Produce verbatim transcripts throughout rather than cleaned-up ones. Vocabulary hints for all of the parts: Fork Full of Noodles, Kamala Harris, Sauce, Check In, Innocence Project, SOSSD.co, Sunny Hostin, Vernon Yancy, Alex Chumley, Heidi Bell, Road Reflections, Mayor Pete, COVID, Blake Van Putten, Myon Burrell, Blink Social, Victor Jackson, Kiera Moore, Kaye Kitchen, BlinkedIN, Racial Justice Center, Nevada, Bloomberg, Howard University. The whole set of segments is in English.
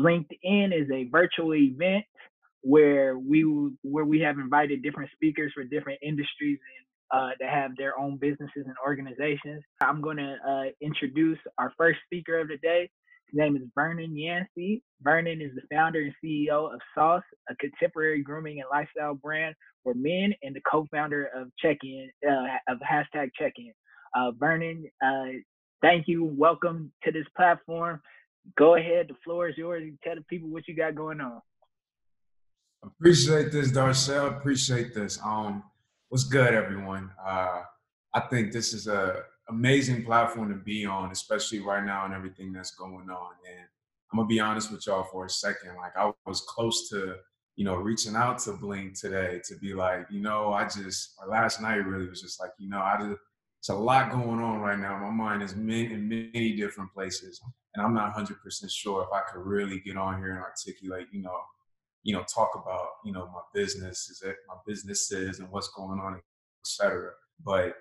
LinkedIn is a virtual event where we where we have invited different speakers for different industries and, uh, that have their own businesses and organizations. I'm going to uh, introduce our first speaker of the day. His name is Vernon Yancy. Vernon is the founder and C E O of Sauce, a contemporary grooming and lifestyle brand for men, and the co-founder of Check In, uh, of hashtag Check In. Uh, Vernon, uh, thank you. Welcome to this platform. Go ahead. The floor is yours. You tell the people what you got going on. Appreciate this, Darcel. Appreciate this. Um, what's good, everyone? Uh, I think this is a amazing platform to be on, especially right now and everything that's going on. And I'm gonna be honest with y'all for a second. Like, I was close to, you know, reaching out to Blink today to be like, you know, I just, or last night really was just like, you know, I just, it's a lot going on right now. My mind is many, in many different places, and I'm not one hundred percent sure if I could really get on here and articulate, you know, you know, talk about, you know, my business, is it my businesses and what's going on, et cetera. But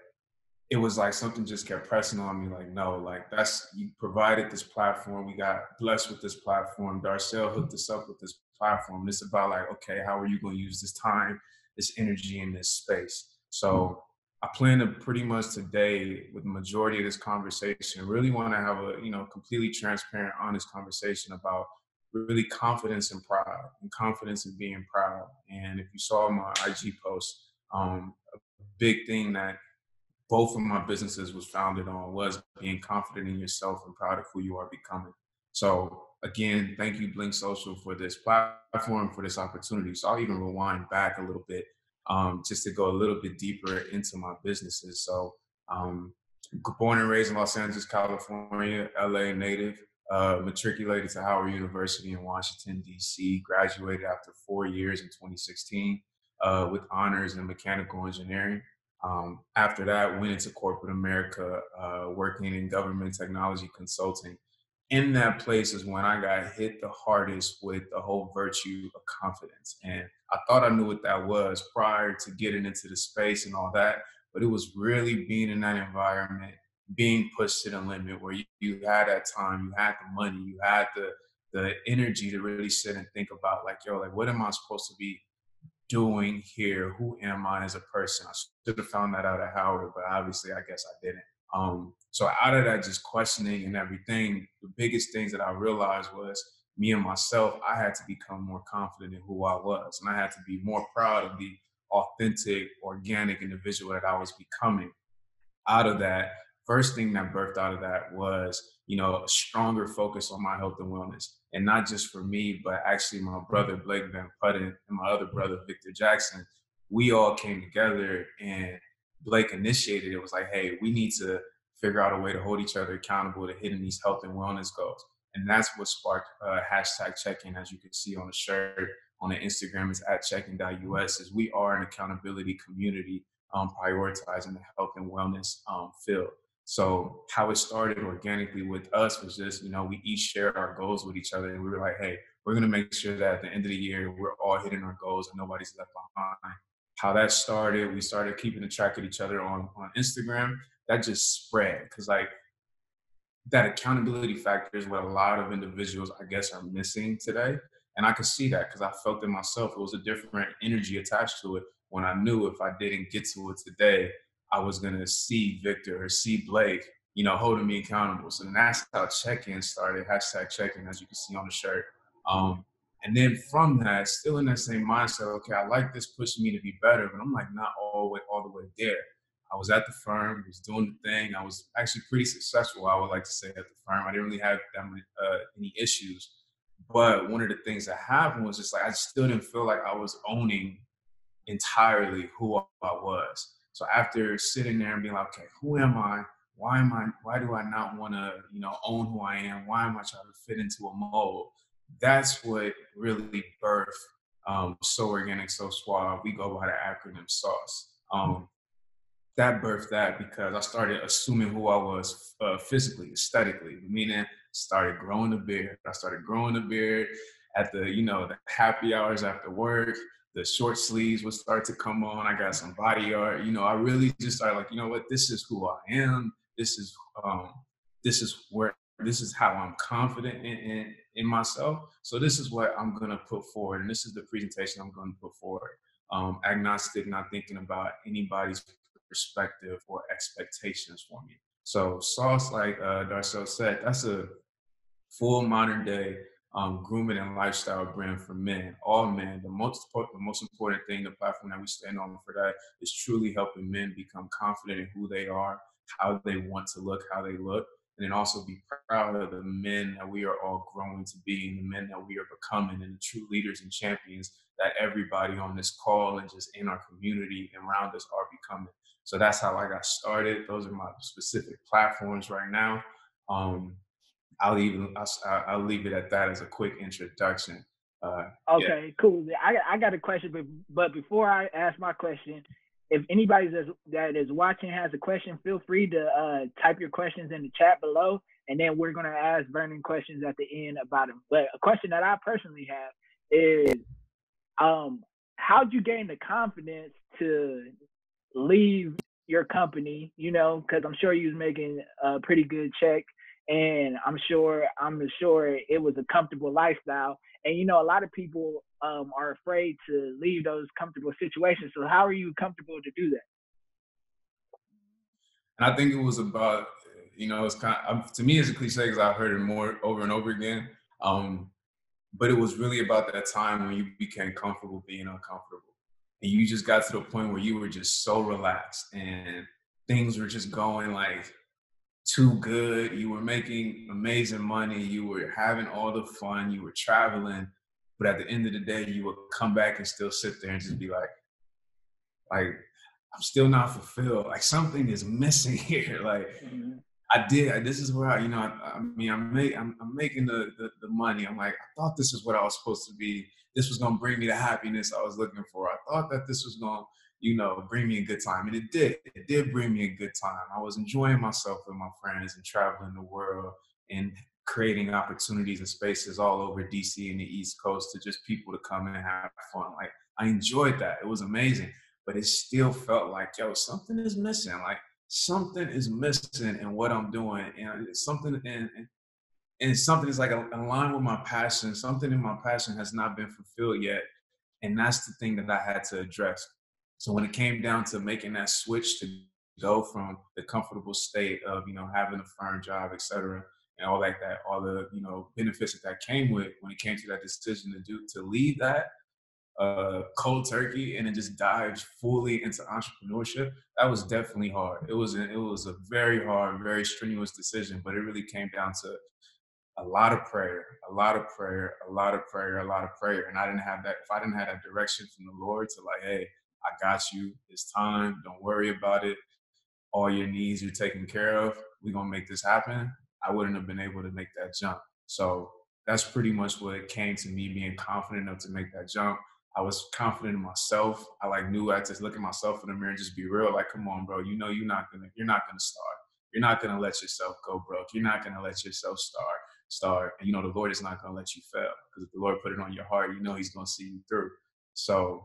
it was like something just kept pressing on me, like, no, like that's, you provided this platform. We got blessed with this platform. Darcel hooked us up with this platform. It's about like, okay, how are you going to use this time, this energy, in this space? So I plan to pretty much today, with the majority of this conversation, really want to have a, you know, completely transparent, honest conversation about really confidence and pride, and confidence in being proud. And if you saw my I G post, um, a big thing that both of my businesses was founded on was being confident in yourself and proud of who you are becoming. So again, thank you, Blink Social, for this platform, for this opportunity. So I'll even rewind back a little bit, um, just to go a little bit deeper into my businesses. So um, born and raised in Los Angeles, California, L A native. Uh, matriculated to Howard University in Washington, D C, graduated after four years in twenty sixteen uh, with honors in mechanical engineering. Um, after that, went into corporate America, uh, working in government technology consulting. In that place is when I got hit the hardest with the whole virtue of confidence. And I thought I knew what that was prior to getting into the space and all that, but it was really being in that environment, being pushed to the limit, where you, you had that time, you had the money, you had the the energy to really sit and think about, like, yo, like, what am I supposed to be doing here? Who am I as a person? I should have found that out at Howard, but obviously I guess I didn't. Um, so out of that just questioning and everything, the biggest things that I realized was me and myself, I had to become more confident in who I was. And I had to be more proud of the authentic, organic individual that I was becoming. Out of that, first thing that birthed out of that was, you know, a stronger focus on my health and wellness. And not just for me, but actually my brother, Blake Van Putten, and my other brother, Victor Jackson, we all came together, and Blake initiated it. It was like, hey, we need to figure out a way to hold each other accountable to hitting these health and wellness goals. And that's what sparked uh, hashtag Check-In, as you can see on the shirt, on the Instagram, it's at check in dot U S, is we are an accountability community, um, prioritizing the health and wellness um, field. So how it started organically with us was just, you know, we each shared our goals with each other, and we were like, hey, we're going to make sure that at the end of the year, we're all hitting our goals and nobody's left behind. How that started, we started keeping a track of each other on, on Instagram. That just spread, because like that accountability factor is what a lot of individuals, I guess, are missing today. And I could see that because I felt it myself. It was a different energy attached to it when I knew if I didn't get to it today, I was going to see Victor or see Blake, you know, holding me accountable. So then that's how Check-In started, hashtag Check-In, as you can see on the shirt. Um, and then from that, still in that same mindset, okay, I like this pushing me to be better, but I'm like not all the way, all the way there. I was at the firm, was doing the thing. I was actually pretty successful, I would like to say, at the firm. I didn't really have that many, uh, any issues. But one of the things that happened was just like, I still didn't feel like I was owning entirely who I was. So after sitting there and being like, okay, who am I? Why am I, why do I not want to, you know, own who I am? Why am I trying to fit into a mold? That's what really birthed um, So Organic, So Suave. We go by the acronym SAUCE. Um, that birthed that because I started assuming who I was uh, physically, aesthetically, meaning started growing the beard. I started growing the beard at the, you know, the happy hours after work. The short sleeves would start to come on. I got some body art. You know, I really just started like, you know what, this is who I am. This is, um, this is where, this is how I'm confident in, in, in myself. So this is what I'm going to put forward, and this is the presentation I'm going to put forward. Um, agnostic, not thinking about anybody's perspective or expectations for me. So Sauce, like uh, Darcel said, that's a full modern day um, grooming and lifestyle brand for men, all men. The most, the most important thing, the platform that we stand on for that is truly helping men become confident in who they are, how they want to look, how they look, and then also be proud of the men that we are all growing to be and the men that we are becoming and the true leaders and champions that everybody on this call and just in our community and around us are becoming. So that's how I got started. Those are my specific platforms right now. Um, I'll even I'll, I'll leave it at that as a quick introduction. Uh, okay, yeah. Cool. I I got a question, but but before I ask my question, if anybody that's, that is watching has a question, feel free to uh, type your questions in the chat below, and then we're gonna ask Vernon questions at the end about them. But a question that I personally have is, um, how'd you gain the confidence to leave your company? You know, because I'm sure you was making a pretty good check, and I'm sure I'm sure it was a comfortable lifestyle. And you know, a lot of people um, are afraid to leave those comfortable situations. So how are you comfortable to do that? And I think it was about, you know, it's kind of, to me it's a cliche because I've heard it more over and over again. Um, but it was really about that time when you became comfortable being uncomfortable. And you just got to the point where you were just so relaxed and things were just going like too good. You were making amazing money. You were having all the fun. You were traveling. But at the end of the day, you would come back and still sit there and just be like, like, I'm still not fulfilled. Like something is missing here. Like I did, I, this is where I, you know, I, I mean, I'm, make, I'm, I'm making the, the, the money. I'm like, I thought this is what I was supposed to be. This was going to bring me the happiness I was looking for. I thought that this was going to, you know, bring me a good time. And it did. It did bring me a good time. I was enjoying myself with my friends and traveling the world and creating opportunities and spaces all over D C and the East Coast to just people to come in and have fun. Like, I enjoyed that. It was amazing. But it still felt like, yo, something is missing. Like, something is missing in what I'm doing. And something in, in and something is like aligned with my passion. Something in my passion has not been fulfilled yet. And that's the thing that I had to address. So when it came down to making that switch to go from the comfortable state of, you know, having a firm job, et cetera, and all like that, all the, you know, benefits that that came with, when it came to that decision to do, to leave that uh, cold turkey and then just dive fully into entrepreneurship, that was definitely hard. It was, a, it was a very hard, very strenuous decision, but it really came down to a lot of prayer, a lot of prayer, a lot of prayer, a lot of prayer. And I didn't have that, if I didn't have that direction from the Lord to like, hey, I got you, it's time, don't worry about it, all your needs are taken care of, we're going to make this happen, I wouldn't have been able to make that jump. So that's pretty much what it came to me being confident enough to make that jump. I was confident in myself. I like knew I had to look at myself in the mirror and just be real, like, come on, bro, you know you're not going to, you're not going to start. You're not going to let yourself go broke. You're not going to let yourself start, start. And you know, the Lord is not going to let you fail, because if the Lord put it on your heart, you know he's going to see you through. So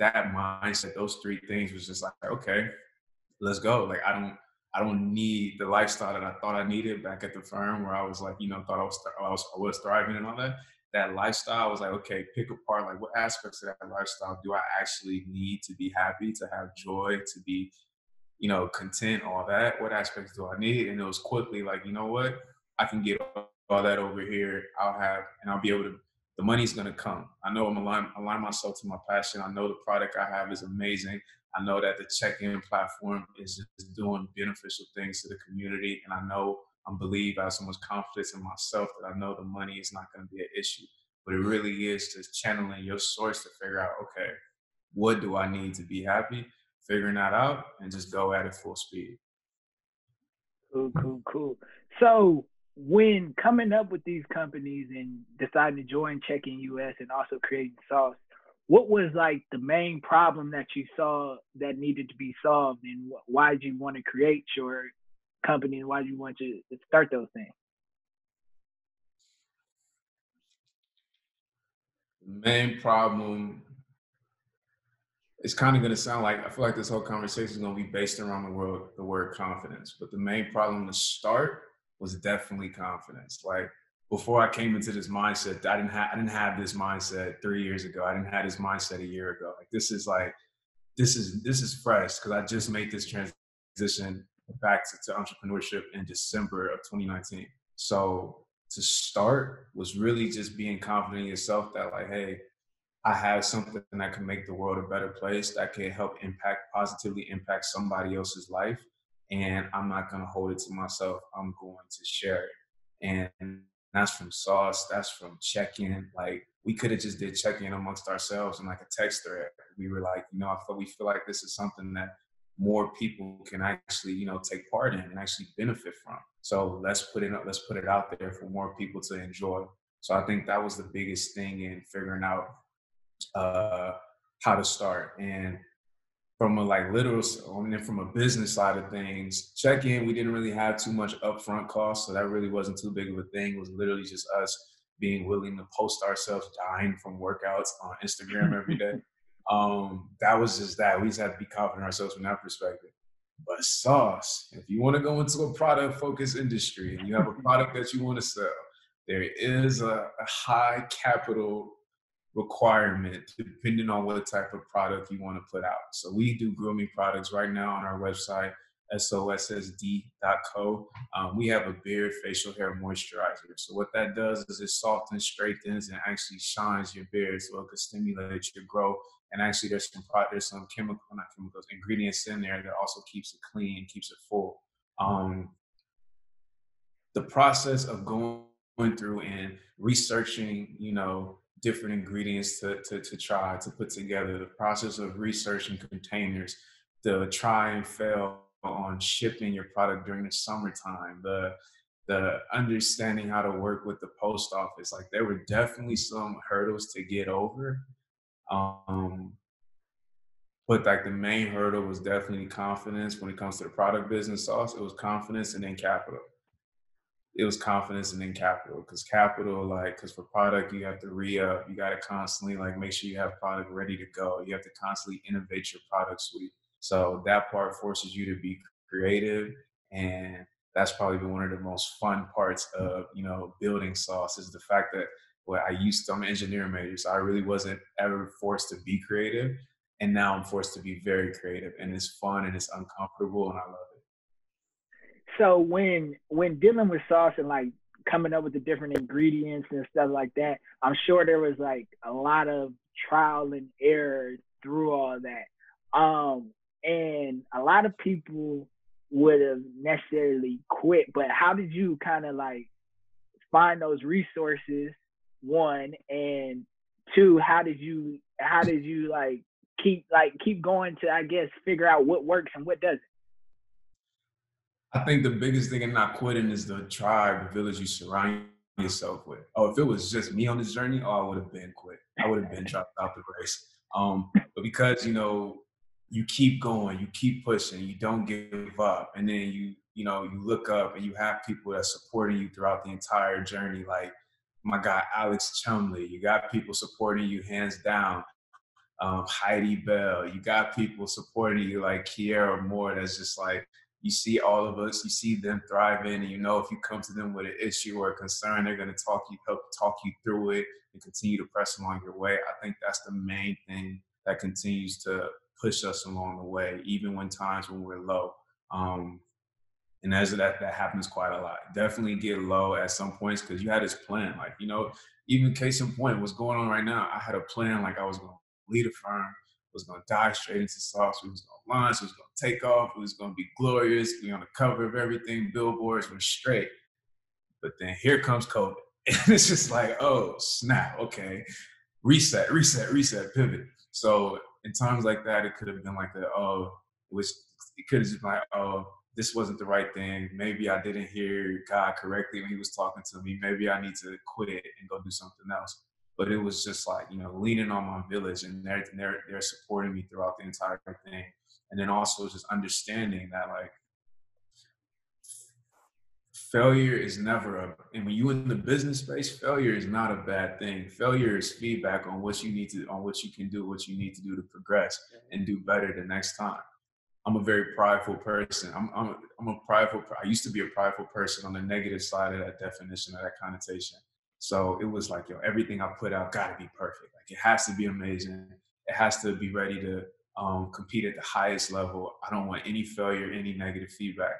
that mindset, those three things was just like, okay, let's go. Like, I don't, I don't need the lifestyle that I thought I needed back at the firm where I was like, you know, thought I was, I was, I was thriving and all that. That lifestyle, I was like, okay, pick apart, like what aspects of that lifestyle do I actually need to be happy, to have joy, to be, you know, content, all that. What aspects do I need? And it was quickly like, you know what, I can get all that over here. I'll have, and I'll be able to, the money's going to come. I know I'm align, align myself to my passion. I know the product I have is amazing. I know that the check-in platform is just doing beneficial things to the community. And I know I'm believe I have so much confidence in myself that I know the money is not going to be an issue. But it really is just channeling your source to figure out, okay, what do I need to be happy? Figuring that out and just go at it full speed. Cool, cool, cool. So when coming up with these companies and deciding to join Check In U S and also creating Sauce, what was like the main problem that you saw that needed to be solved, and why did you want to create your company, and why did you want to start those things? The main problem, it's kind of going to sound like, I feel like this whole conversation is going to be based around the word, the word confidence, but the main problem to start was definitely confidence. Like, before I came into this mindset, I didn't have, I didn't have this mindset three years ago. I didn't have this mindset a year ago. Like, this is like, this is, this is fresh. Cause I just made this transition back to, to entrepreneurship in December of twenty nineteen. So to start was really just being confident in yourself that like, hey, I have something that can make the world a better place, that can help impact, positively impact somebody else's life. And I'm not going to hold it to myself. I'm going to share it. And that's from Sauce. That's from Check In. Like, we could have just did Check In amongst ourselves and like a text thread. We were like, you know, I feel, we feel like this is something that more people can actually, you know, take part in and actually benefit from. So let's put it up. Let's put it out there for more people to enjoy. So I think that was the biggest thing in figuring out uh, how to start. And from a like literal, and then from a business side of things, Check In, we didn't really have too much upfront cost. So that really wasn't too big of a thing. It was literally just us being willing to post ourselves dying from workouts on Instagram every day. Um, that was just that. We just had to be confident in ourselves from that perspective. But Sauce, if you want to go into a product focused industry and you have a product that you want to sell, there is a, a high capital requirement depending on what type of product you want to put out. So we do grooming products right now on our website, S O S S D dot co. Um, we have a beard facial hair moisturizer. So what that does is it softens, straightens, and actually shines your beard so it can stimulate your growth. And actually there's some there's some chemical, not chemicals, ingredients in there that also keeps it clean, keeps it full. Um, the process of going through and researching, you know, different ingredients to, to, to try, to put together, the process of researching containers, the try and fail on shipping your product during the summertime, the, the understanding how to work with the post office. Like, there were definitely some hurdles to get over. Um, but like the main hurdle was definitely confidence when it comes to the product business, Sauce. It was confidence and then capital. It was confidence and then capital, because capital, like, because for product, you have to re-up. You got to constantly, like, make sure you have product ready to go. You have to constantly innovate your product suite. So that part forces you to be creative. And that's probably been one of the most fun parts of, you know, building Sauce, is the fact that, well, I used to, I'm an engineering major, so I really wasn't ever forced to be creative. And now I'm forced to be very creative. And it's fun and it's uncomfortable and I love it. So when when dealing with Sauce and like coming up with the different ingredients and stuff like that, I'm sure there was like a lot of trial and error through all that. Um, and a lot of people would have necessarily quit, but how did you kind of like find those resources, one, and two, how did you how did you like keep like keep going to, I guess, figure out what works and what doesn't? I think the biggest thing in not quitting is the tribe, the village you surround yourself with. Oh, if it was just me on this journey, oh, I would have been quit. I would have been dropped out the race. Um, but because, you know, you keep going, you keep pushing, you don't give up. And then you, you know, you look up and you have people that are supporting you throughout the entire journey. Like my guy, Alex Chumley, you got people supporting you hands down. Um, Heidi Bell, you got people supporting you like Kiera Moore, that's just like, you see all of us, you see them thriving, and you know if you come to them with an issue or a concern, they're going to talk you, help talk you through it and continue to press along your way. I think that's the main thing that continues to push us along the way, even when times when we're low. Um, and as that, that happens quite a lot. Definitely get low at some points because you had this plan. Like, you know, even case in point, what's going on right now, I had a plan like I was going to lead a firm, was going to dive straight into Sauce. We was going to launch. We was going to take off. It was going to be glorious. We on the cover of everything. Billboards were straight. But then here comes COVID. And it's just like, oh, snap. Okay. Reset, reset, reset, pivot. So in times like that, it could have been like, the, oh, it, was, it could have just been like, oh, this wasn't the right thing. Maybe I didn't hear God correctly when he was talking to me. Maybe I need to quit it and go do something else. But it was just like, you know, leaning on my village and they're, they're, they're supporting me throughout the entire thing. And then also just understanding that, like, failure is never a, and when you're in the business space, failure is not a bad thing. Failure is feedback on what you need to, on what you can do, what you need to do to progress and do better the next time. I'm a very prideful person. I'm, I'm, I'm a prideful, I used to be a prideful person on the negative side of that definition, of that connotation. So it was like, yo, everything I put out gotta be perfect. Like it has to be amazing. It has to be ready to um, compete at the highest level. I don't want any failure, any negative feedback.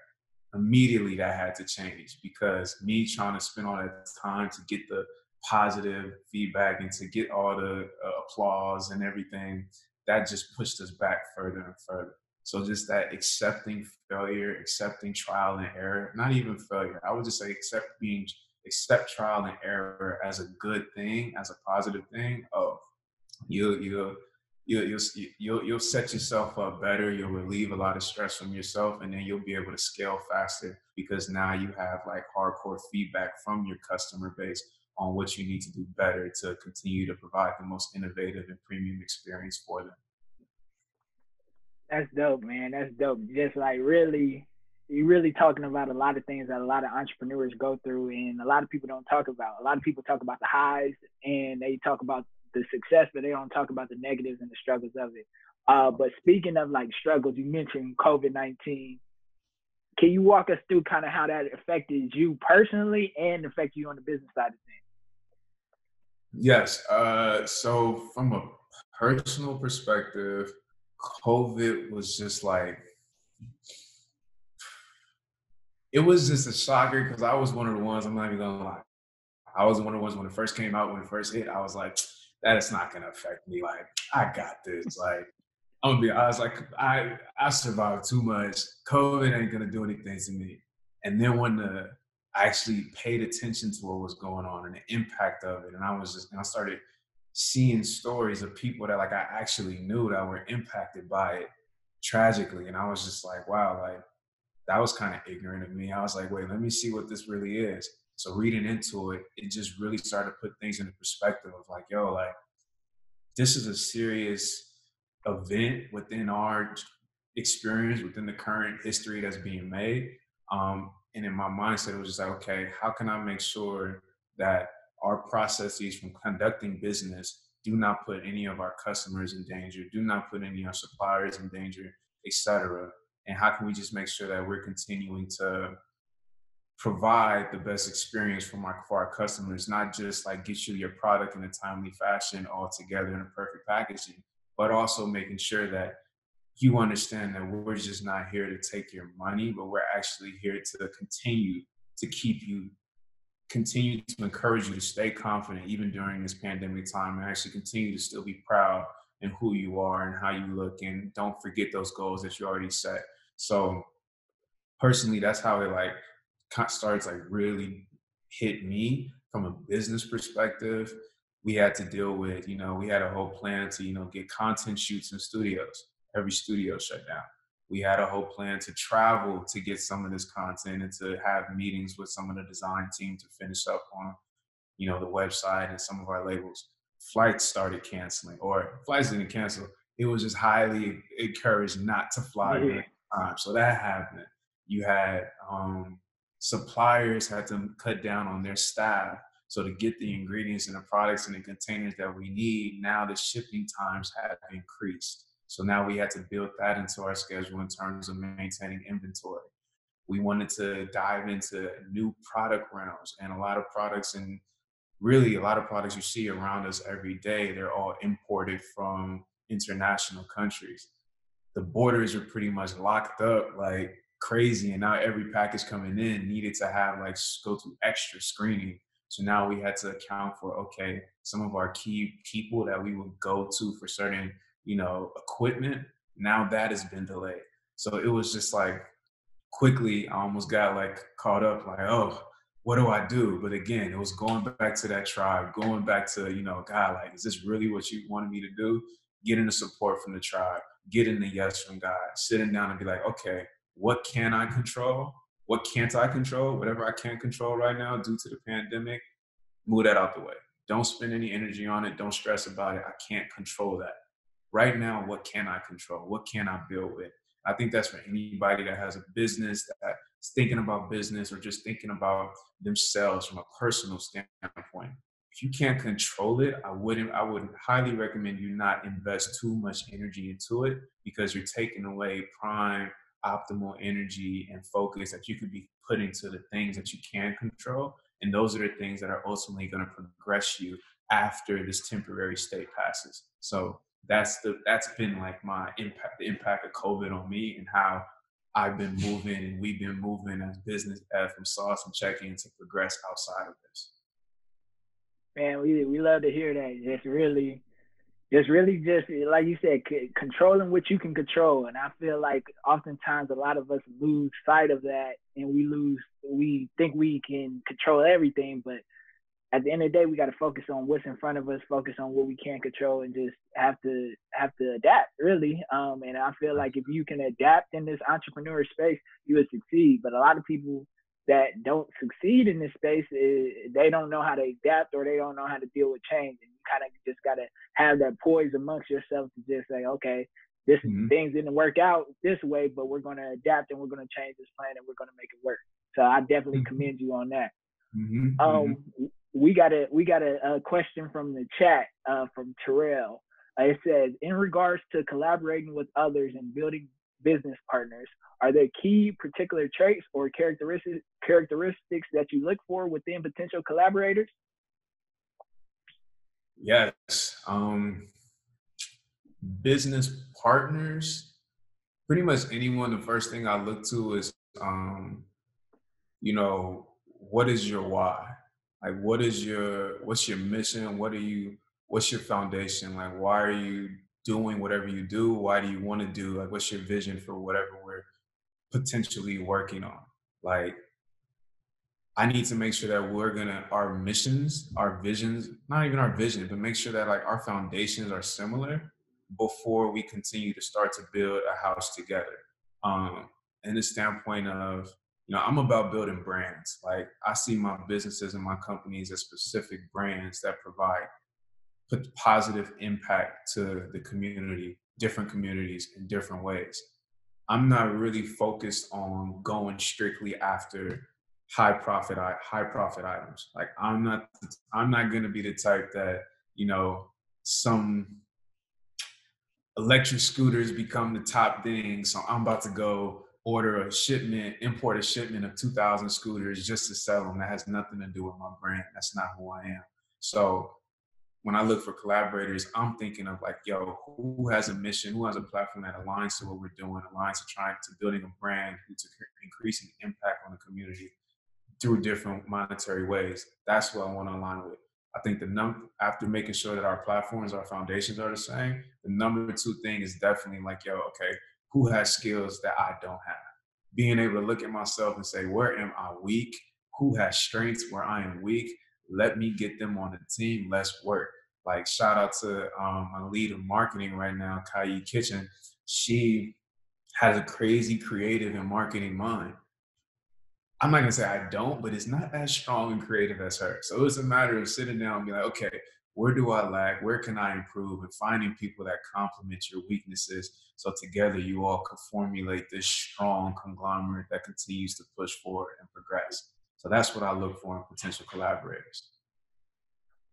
Immediately that had to change, because me trying to spend all that time to get the positive feedback and to get all the uh, applause and everything, that just pushed us back further and further. So just that accepting failure, accepting trial and error, not even failure. I would just say accept being, accept trial and error as a good thing, as a positive thing. Oh, you, you, you, you'll, you'll, you'll set yourself up better. You'll relieve a lot of stress from yourself, and then you'll be able to scale faster, because now you have like hardcore feedback from your customer base on what you need to do better to continue to provide the most innovative and premium experience for them. That's dope, man. That's dope. Just like really, you're really talking about a lot of things that a lot of entrepreneurs go through, and a lot of people don't talk about. A lot of people talk about the highs and they talk about the success, but they don't talk about the negatives and the struggles of it. Uh, but speaking of like struggles, you mentioned COVID nineteen. Can you walk us through kind of how that affected you personally and affected you on the business side of things? Yes. Uh, so from a personal perspective, COVID was just like, it was just a shocker, because I was one of the ones, I'm not even gonna lie, I was one of the ones when it first came out, when it first hit, I was like, that is not gonna affect me. Like, I got this. Like, I'm gonna be honest, like, I, I survived too much. COVID ain't gonna do anything to me. And then when the, I actually paid attention to what was going on and the impact of it, and I was just, and I started seeing stories of people that like I actually knew that were impacted by it tragically. And I was just like, wow, like that was kind of ignorant of me. I was like, wait, let me see what this really is. So reading into it, it just really started to put things into perspective of like, yo, like this is a serious event within our experience, within the current history that's being made. Um, and in my mindset, it was just like, okay, how can I make sure that our processes from conducting business do not put any of our customers in danger, do not put any of our suppliers in danger, et cetera. And how can we just make sure that we're continuing to provide the best experience for our, for our customers, not just like get you your product in a timely fashion all together in a perfect packaging, but also making sure that you understand that we're just not here to take your money, but we're actually here to continue to keep you continue to encourage you to stay confident even during this pandemic time, and actually continue to still be proud in who you are and how you look, and don't forget those goals that you already set. So personally, that's how it like starts like really hit me from a business perspective. We had to deal with, you know, we had a whole plan to, you know, get content shoots in studios. Every studio shut down. We had a whole plan to travel to get some of this content and to have meetings with some of the design team to finish up on, you know, the website and some of our labels. Flights started canceling, or flights didn't cancel. It was just highly encouraged not to fly during the time. So that happened. You had um, suppliers had to cut down on their staff. So to get the ingredients and the products and the containers that we need, now the shipping times have increased. So now we had to build that into our schedule in terms of maintaining inventory. We wanted to dive into new product realms, and a lot of products, and really a lot of products you see around us every day, they're all imported from international countries. The borders are pretty much locked up like crazy, and now every package coming in needed to have like go through extra screening. So now we had to account for, okay, some of our key people that we would go to for certain, you know, equipment, now that has been delayed. So it was just like, quickly, I almost got like caught up, like, oh, what do I do? But again, it was going back to that tribe, going back to, you know, God, like, is this really what you wanted me to do? Getting the support from the tribe, getting the yes from God, sitting down and be like, okay, what can I control? What can't I control? Whatever I can't control right now due to the pandemic, move that out the way. Don't spend any energy on it. Don't stress about it. I can't control that. Right now, what can I control? What can I build with? I think that's for anybody that has a business, that's thinking about business, or just thinking about themselves from a personal standpoint. if you can't control it, I wouldn't, I would highly recommend you not invest too much energy into it, because you're taking away prime, optimal energy and focus that you could be putting to the things that you can control. And those are the things that are ultimately going to progress you after this temporary state passes. So that's the, that's been like my impact, the impact of COVID on me and how I've been moving and we've been moving as business from Sauce and Check-In to progress outside of this. Man, we we love to hear that. It's really, it's really just, like you said, c- controlling what you can control. And I feel like oftentimes a lot of us lose sight of that, and we lose, we think we can control everything. But at the end of the day, we got to focus on what's in front of us, focus on what we can control, and just have to have to adapt, really. Um, and I feel like if you can adapt in this entrepreneur space, you would succeed. But a lot of people that don't succeed in this space, is they don't know how to adapt, or they don't know how to deal with change. And you kind of just got to have that poise amongst yourself to just say, okay, this mm-hmm. things didn't work out this way, but we're going to adapt and we're going to change this plan and we're going to make it work. So I definitely mm-hmm. commend you on that. Mm-hmm. Um, we got a, we got a, a question from the chat uh, from Terrell. Uh, it says, in regards to collaborating with others and building business partners, are there key particular traits or characteristics characteristics that you look for within potential collaborators? Yes. Um, business partners, pretty much anyone, the first thing I look to is, um, you know, what is your why? Like, what is your, what's your mission? What are you, what's your foundation? Like, why are you doing whatever you do? Why do you want to do? Like, what's your vision for whatever we're potentially working on? Like, I need to make sure that we're gonna, our missions, our visions, not even our vision, but make sure that like our foundations are similar before we continue to start to build a house together. Um, in the standpoint of, you know, I'm about building brands. Like, I see my businesses and my companies as specific brands that provide put positive impact to the community, different communities in different ways. I'm not really focused on going strictly after high profit, high profit items. Like, I'm not, I'm not going to be the type that, you know, some electric scooters become the top thing. So I'm about to go order a shipment, import a shipment of two thousand scooters just to sell them. That has nothing to do with my brand. That's not who I am. So when I look for collaborators, I'm thinking of like, yo, who has a mission, who has a platform that aligns to what we're doing, aligns to trying to building a brand, who to increasing impact on the community through different monetary ways. That's what I want to align with. I think the number, after making sure that our platforms, our foundations are the same, the number two thing is definitely like, yo, okay, who has skills that I don't have? Being able to look at myself and say, where am I weak? Who has strengths where I am weak? Let me get them on the team. Let's work. Like, shout out to um, my lead in marketing right now, Kaye Kitchen. She has a crazy creative and marketing mind. I'm not going to say I don't, but it's not as strong and creative as her. So it's a matter of sitting down and be like, okay, where do I lack? Where can I improve? And finding people that complement your weaknesses. So together you all can formulate this strong conglomerate that continues to push forward and progress. So that's what I look for in potential collaborators.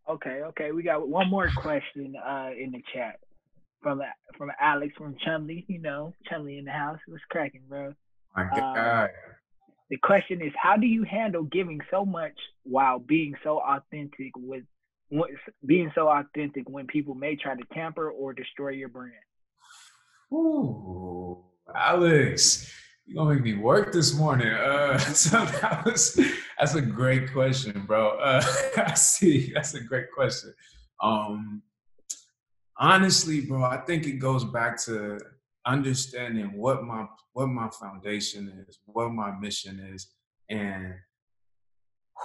Okay, okay. We got one more question uh, in the chat from from Alex from Chumley. You know, Chumley in the house. What's cracking, bro? My God. Um, the question is, how do you handle giving so much while being so authentic with being so authentic when people may try to tamper or destroy your brand? Ooh, Alex. You're gonna make me work this morning. Uh, so that was, that's a great question, bro. Uh, I see, that's a great question. Um, honestly, bro, I think it goes back to understanding what my, what my foundation is, what my mission is, and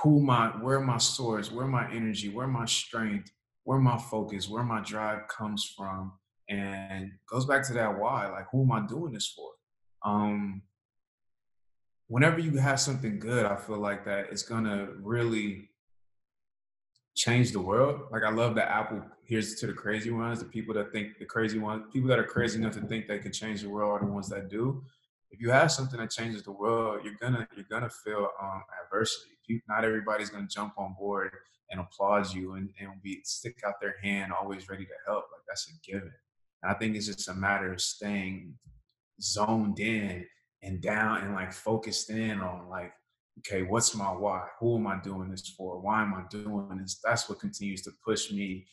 who my, where my source, where my energy, where my strength, where my focus, where my drive comes from. And it goes back to that why, like, who am I doing this for? Um, whenever you have something good, I feel like that it's going to really change the world. Like, I love that Apple, here's to the crazy ones, the people that think the crazy ones, people that are crazy enough to think they can change the world are the ones that do. If you have something that changes the world, you're going to, you're going to feel um, adversity. you, not everybody's going to jump on board and applaud you and, and be stick out their hand, always ready to help. Like, that's a given. And I think it's just a matter of staying zoned in and down and like focused in on like, okay, what's my why? Who am I doing this for? Why am I doing this? That's what continues to push me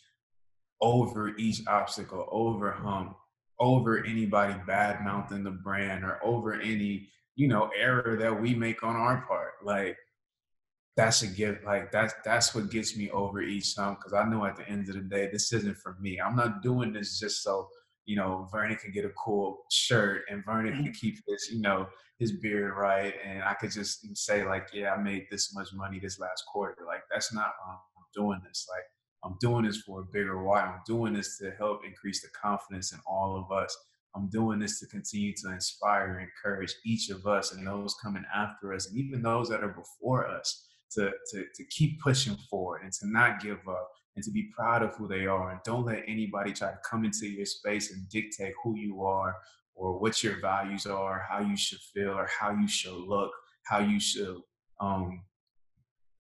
over each obstacle, over hump, over anybody bad mouthing the brand or over any, you know, error that we make on our part. Like, that's a gift. Like, that's, that's what gets me over each hump, because I know at the end of the day, this isn't for me. I'm not doing this just so, you know, Vernon can get a cool shirt and Vernon can keep his, you know, his beard right. And I could just say like, yeah, I made this much money this last quarter. Like, that's not why I'm doing this. Like, I'm doing this for a bigger why. I'm doing this to help increase the confidence in all of us. I'm doing this to continue to inspire and encourage each of us and those coming after us and even those that are before us to, to, to keep pushing forward and to not give up and to be proud of who they are. And don't let anybody try to come into your space and dictate who you are or what your values are, how you should feel or how you should look, how you should um,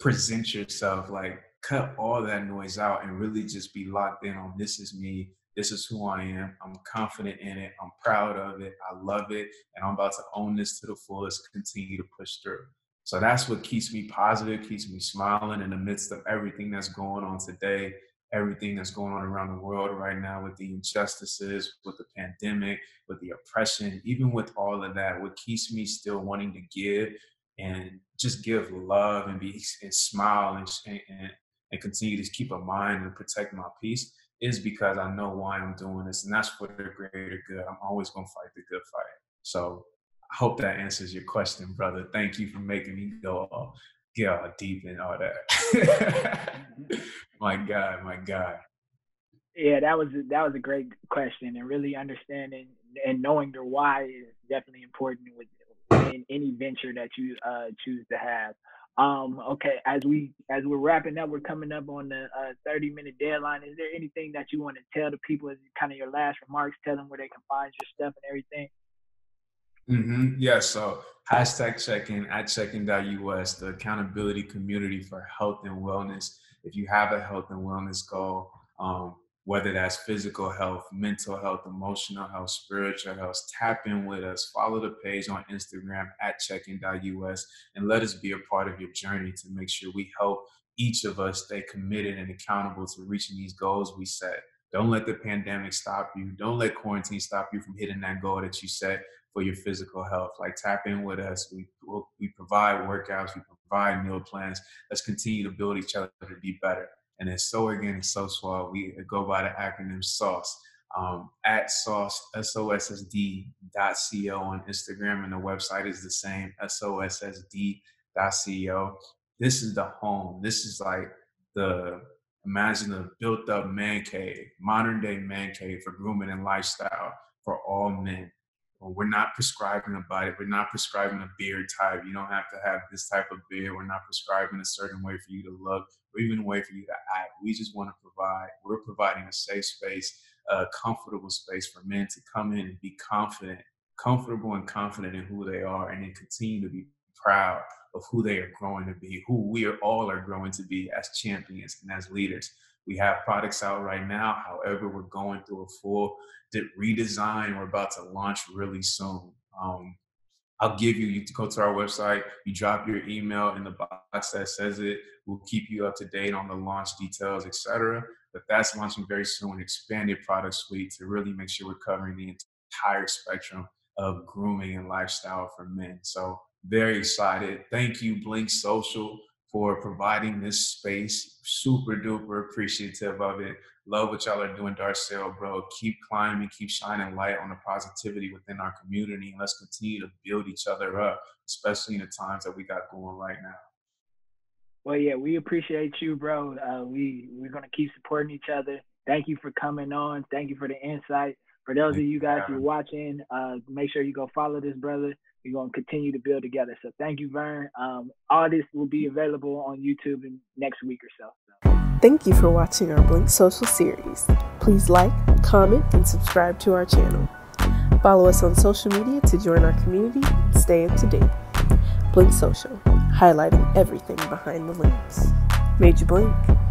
present yourself. Like, cut all that noise out and really just be locked in on, this is me. This is who I am. I'm confident in it. I'm proud of it. I love it. And I'm about to own this to the fullest, continue to push through. So that's what keeps me positive, keeps me smiling in the midst of everything that's going on today, everything that's going on around the world right now with the injustices, with the pandemic, with the oppression, even with all of that, what keeps me still wanting to give and just give love and be and smile and, and, and continue to keep a mind and protect my peace is because I know why I'm doing this, and that's for the greater good. I'm always going to fight the good fight. So I hope that answers your question, brother. Thank you for making me go all, get all deep and all that. My God, my God. Yeah, that was, that was a great question, and really understanding and knowing your why is definitely important with in any venture that you uh, choose to have. Um, okay, as we as we're wrapping up, we're coming up on the uh, thirty minute deadline. Is there anything that you want to tell the people as kind of your last remarks? Tell them where they can find your stuff and everything. Mm-hmm. Yeah. So hashtag check in at check in dot U S, the accountability community for health and wellness. If you have a health and wellness goal, um, whether that's physical health, mental health, emotional health, spiritual health, tap in with us. Follow the page on Instagram at check in dot U S and let us be a part of your journey to make sure we help each of us stay committed and accountable to reaching these goals we set. Don't let the pandemic stop you. Don't let quarantine stop you from hitting that goal that you set for your physical health. Like, tap in with us. We, we'll, we provide workouts. We provide meal plans. Let's continue to build each other to be better. And it's So Organic, So Suave. We go by the acronym SAUCE, um, at Sauce, S O S S D dot co on Instagram, and the website is the same, S O S S D dot co. This is the home. This is like the, imagine the built up man cave, modern day man cave for grooming and lifestyle for all men. We're not prescribing a body. We're not prescribing a beard type. You don't have to have this type of beard. We're not prescribing a certain way for you to look or even a way for you to act. We just want to provide, we're providing a safe space, a comfortable space for men to come in and be confident, comfortable and confident in who they are, and then continue to be proud of who they are growing to be, who we are all are growing to be as champions and as leaders. We have products out right now. However, we're going through a full redesign. We're about to launch really soon. Um, I'll give you, you go to our website, you drop your email in the box that says it. We'll keep you up to date on the launch details, et cetera. But that's launching very soon, expanded product suite to really make sure we're covering the entire spectrum of grooming and lifestyle for men. So very excited. Thank you, Blink Social, for providing this space. Super duper appreciative of it. Love what y'all are doing, Darcel, bro. Keep climbing, keep shining light on the positivity within our community. And let's continue to build each other up, especially in the times that we got going right now. Well, yeah, we appreciate you, bro. Uh, we, we're going to keep supporting each other. Thank you for coming on. Thank you for the insight. For those thank of you guys who are watching, uh, make sure you go follow this brother. We're going to continue to build together. So thank you, Vern. Um, all this will be available on YouTube in next week or so. Thank you for watching our Blink Social series. Please like, comment, and subscribe to our channel. Follow us on social media to join our community and stay up to date. Blink Social. highlighting everything behind the links. Made you blink.